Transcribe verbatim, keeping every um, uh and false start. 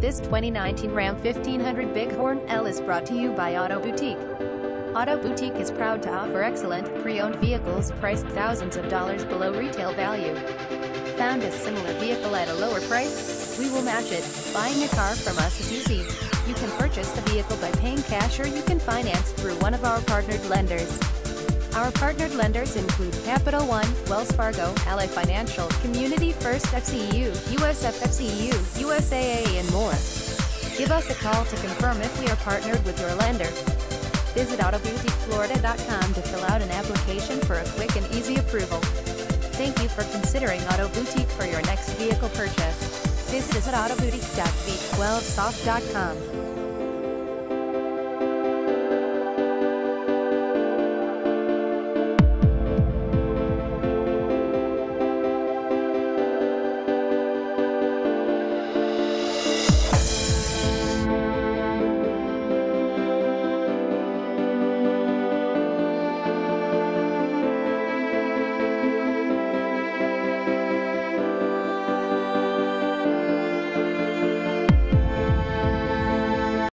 This twenty nineteen Ram fifteen hundred Big Horn L is brought to you by Auto Boutique. Auto Boutique is proud to offer excellent, pre-owned vehicles priced thousands of dollars below retail value. Found a similar vehicle at a lower price? We will match it. Buying a car from us is easy. You can purchase the vehicle by paying cash or you can finance through one of our partnered lenders. Our partnered lenders include Capital One, Wells Fargo, Ally Financial, Community First F C U, U S F F C U, U S A A and more. Give us a call to confirm if we are partnered with your lender. Visit auto boutique florida dot com to fill out an application for a quick and easy approval. Thank you for considering Auto Boutique for your next vehicle purchase. Visit us at autoboutique dot v twelve soft dot com.